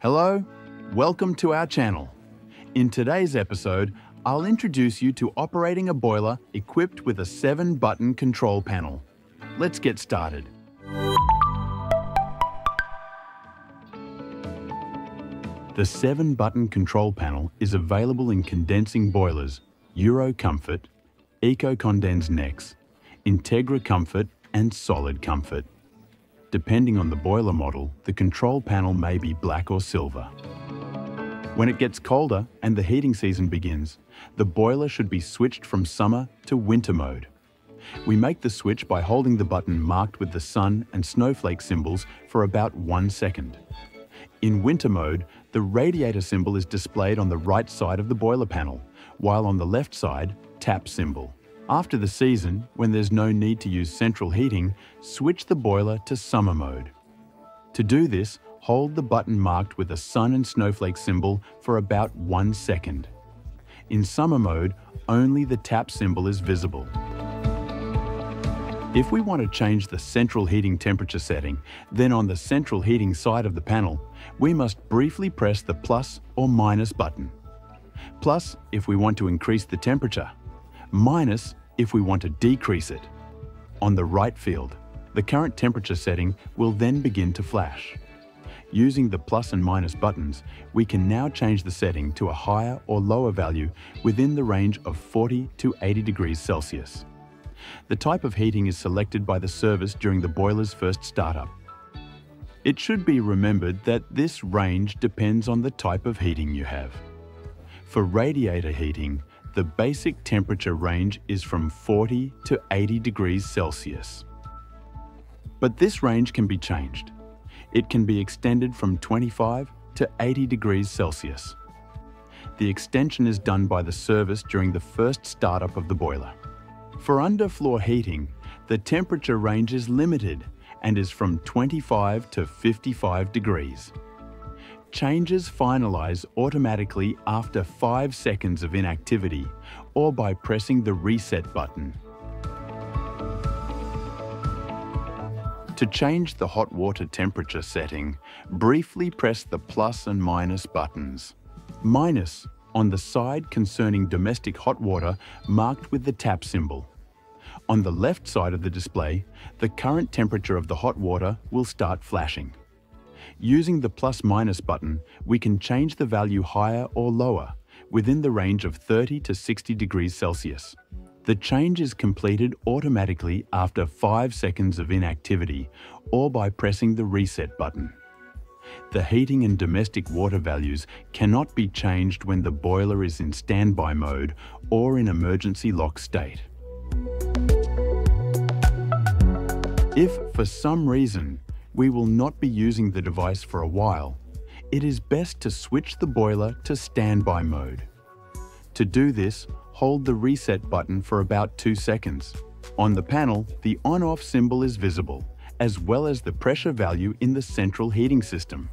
Hello, welcome to our channel. In today's episode, I'll introduce you to operating a boiler equipped with a 7-button control panel. Let's get started. The 7-button control panel is available in condensing boilers, Eco Comfort, Eco Condens Integra Comfort and Solid Comfort. Depending on the boiler model, the control panel may be black or silver. When it gets colder and the heating season begins, the boiler should be switched from summer to winter mode. We make the switch by holding the button marked with the sun and snowflake symbols for about 1 second. In winter mode, the radiator symbol is displayed on the right side of the boiler panel, while on the left side, tap symbol. After the season, when there's no need to use central heating, switch the boiler to summer mode. To do this, hold the button marked with a sun and snowflake symbol for about 1 second. In summer mode, only the tap symbol is visible. If we want to change the central heating temperature setting, then on the central heating side of the panel, we must briefly press the plus or minus button. Plus, if we want to increase the temperature. Minus if we want to decrease it. On the right field, the current temperature setting will then begin to flash. Using the plus and minus buttons, we can now change the setting to a higher or lower value within the range of 40 to 80 degrees Celsius. The type of heating is selected by the service during the boiler's first startup. It should be remembered that this range depends on the type of heating you have. For radiator heating, the basic temperature range is from 40 to 80 degrees Celsius. But this range can be changed. It can be extended from 25 to 80 degrees Celsius. The extension is done by the service during the first startup of the boiler. For underfloor heating, the temperature range is limited and is from 25 to 55 degrees. Changes finalize automatically after 5 seconds of inactivity or by pressing the reset button. To change the hot water temperature setting, briefly press the plus and minus buttons. Minus on the side concerning domestic hot water marked with the tap symbol. On the left side of the display, the current temperature of the hot water will start flashing. Using the plus-minus button, we can change the value higher or lower within the range of 30 to 60 degrees Celsius. The change is completed automatically after 5 seconds of inactivity or by pressing the reset button. The heating and domestic water values cannot be changed when the boiler is in standby mode or in emergency lock state. If, for some reason, we will not be using the device for a while, it is best to switch the boiler to standby mode. To do this, hold the reset button for about 2 seconds. On the panel, the on-off symbol is visible, as well as the pressure value in the central heating system.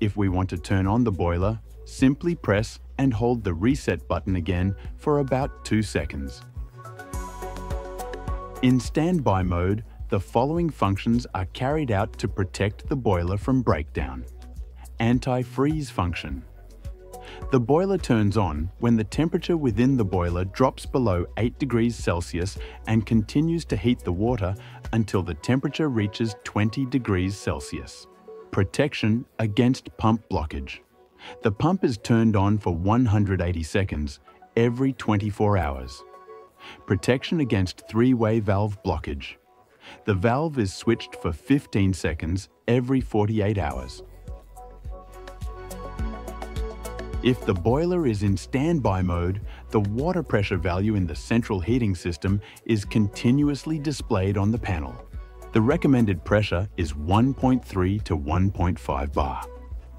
If we want to turn on the boiler, simply press and hold the reset button again for about 2 seconds. In standby mode, the following functions are carried out to protect the boiler from breakdown. Anti-freeze function. The boiler turns on when the temperature within the boiler drops below 8 degrees Celsius and continues to heat the water until the temperature reaches 20 degrees Celsius. Protection against pump blockage. The pump is turned on for 180 seconds every 24 hours. Protection against three-way valve blockage. The valve is switched for 15 seconds every 48 hours. If the boiler is in standby mode, the water pressure value in the central heating system is continuously displayed on the panel. The recommended pressure is 1.3 to 1.5 bar.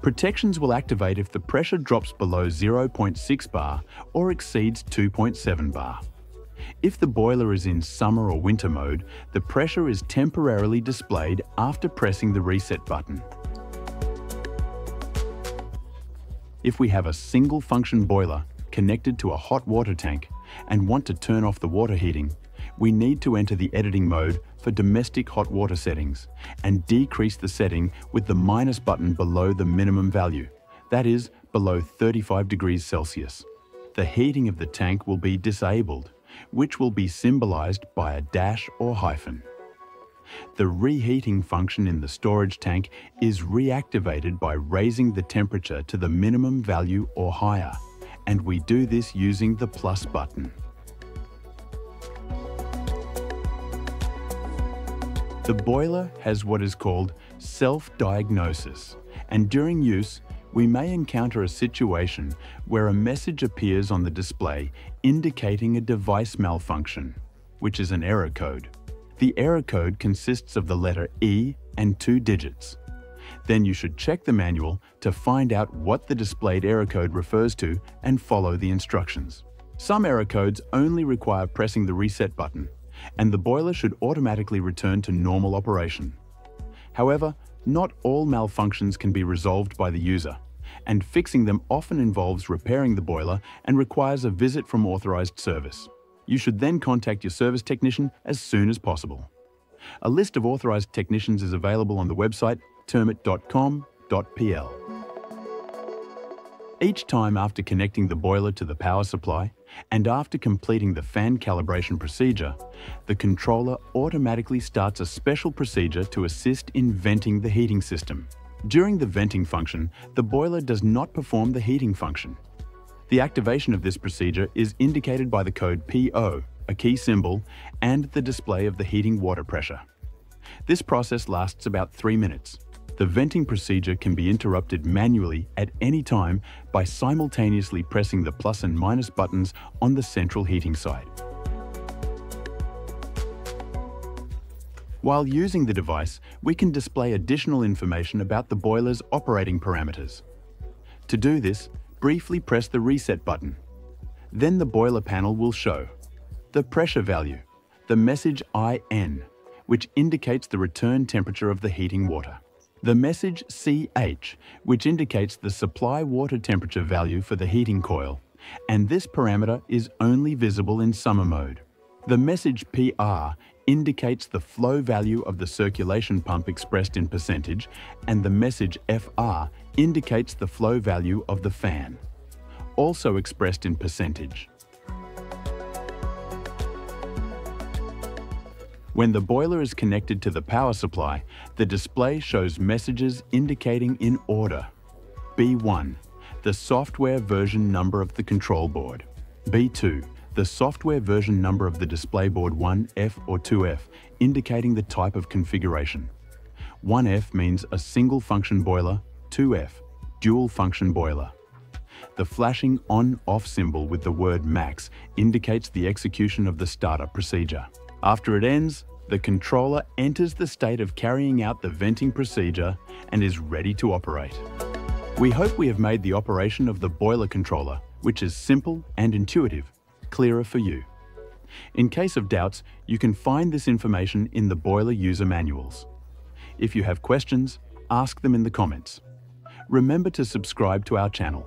Protections will activate if the pressure drops below 0.6 bar or exceeds 2.7 bar. If the boiler is in summer or winter mode, the pressure is temporarily displayed after pressing the reset button. If we have a single function boiler connected to a hot water tank and want to turn off the water heating, we need to enter the editing mode for domestic hot water settings and decrease the setting with the minus button below the minimum value, that is, below 35 degrees Celsius. The heating of the tank will be disabled, which will be symbolized by a dash or hyphen. The reheating function in the storage tank is reactivated by raising the temperature to the minimum value or higher, and we do this using the plus button. The boiler has what is called self-diagnosis, and during use, we may encounter a situation where a message appears on the display indicating a device malfunction, which is an error code. The error code consists of the letter E and 2 digits. Then you should check the manual to find out what the displayed error code refers to and follow the instructions. Some error codes only require pressing the reset button, and the boiler should automatically return to normal operation. However, not all malfunctions can be resolved by the user, and fixing them often involves repairing the boiler and requires a visit from authorized service. You should then contact your service technician as soon as possible. A list of authorized technicians is available on the website termit.com.pl. Each time after connecting the boiler to the power supply and after completing the fan calibration procedure, the controller automatically starts a special procedure to assist in venting the heating system. During the venting function, the boiler does not perform the heating function. The activation of this procedure is indicated by the code PO, a key symbol, and the display of the heating water pressure. This process lasts about 3 minutes. The venting procedure can be interrupted manually at any time by simultaneously pressing the plus and minus buttons on the central heating side. While using the device, we can display additional information about the boiler's operating parameters. To do this, briefly press the reset button. Then the boiler panel will show the pressure value, the message IN, which indicates the return temperature of the heating water. The message CH, which indicates the supply water temperature value for the heating coil, and this parameter is only visible in summer mode. The message PR indicates the flow value of the circulation pump expressed in percentage, and the message FR indicates the flow value of the fan, also expressed in percentage. When the boiler is connected to the power supply, the display shows messages indicating in order: B1, the software version number of the control board; B2, the software version number of the display board 1F or 2F, indicating the type of configuration. 1F means a single function boiler, 2F, dual function boiler. The flashing on-off symbol with the word max indicates the execution of the startup procedure. After it ends, the controller enters the state of carrying out the venting procedure and is ready to operate. We hope we have made the operation of the boiler controller, which is simple and intuitive, clearer for you. In case of doubts, you can find this information in the boiler user manuals. If you have questions, ask them in the comments. Remember to subscribe to our channel.